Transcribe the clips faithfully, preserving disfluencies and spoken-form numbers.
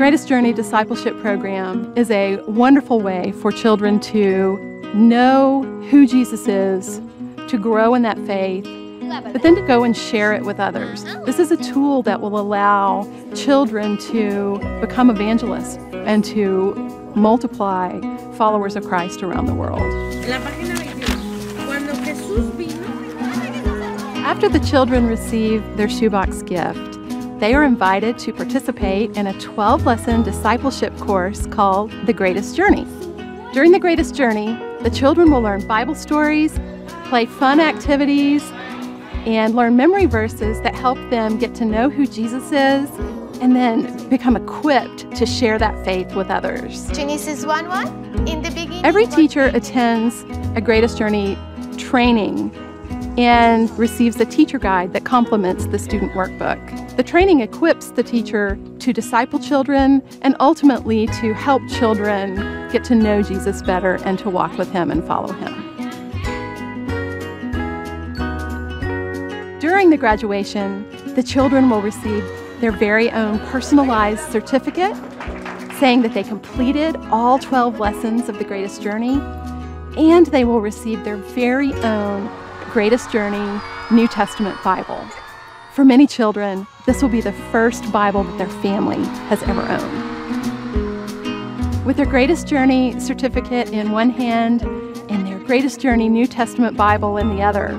Greatest Journey Discipleship Program is a wonderful way for children to know who Jesus is, to grow in that faith, but then to go and share it with others. This is a tool that will allow children to become evangelists and to multiply followers of Christ around the world. After the children receive their shoebox gift, they are invited to participate in a twelve lesson discipleship course called The Greatest Journey. During The Greatest Journey, the children will learn Bible stories, play fun activities, and learn memory verses that help them get to know who Jesus is and then become equipped to share that faith with others. Genesis one one, in the beginning. Every teacher attends a Greatest Journey training and receives a teacher guide that complements the student workbook. The training equips the teacher to disciple children and ultimately to help children get to know Jesus better and to walk with him and follow him. During the graduation, the children will receive their very own personalized certificate saying that they completed all twelve lessons of The Greatest Journey, and they will receive their very own Greatest Journey New Testament Bible. For many children, this will be the first Bible that their family has ever owned. With their Greatest Journey certificate in one hand and their Greatest Journey New Testament Bible in the other,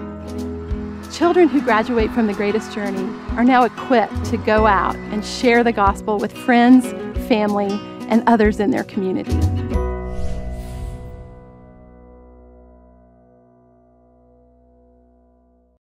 children who graduate from The Greatest Journey are now equipped to go out and share the gospel with friends, family, and others in their community.